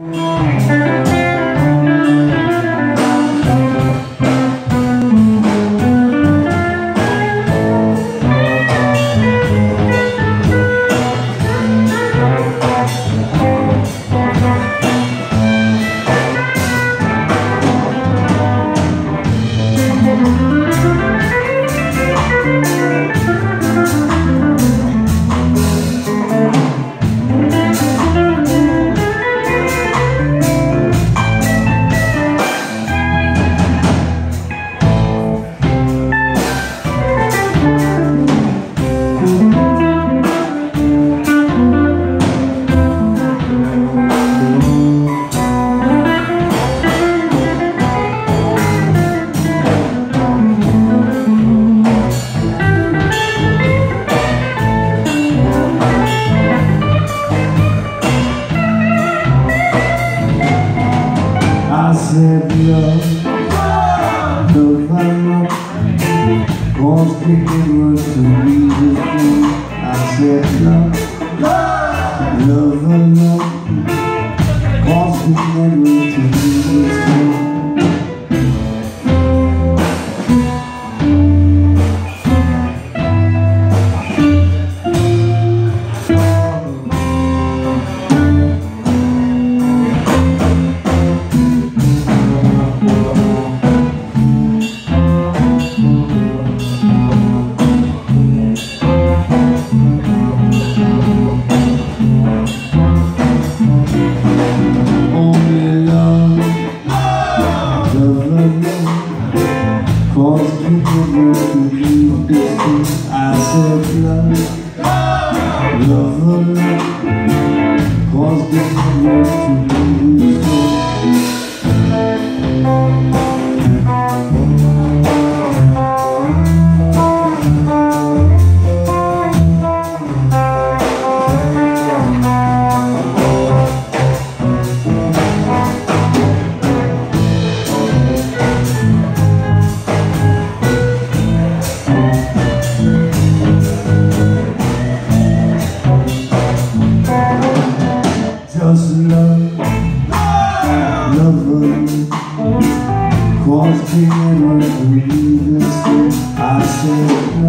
I said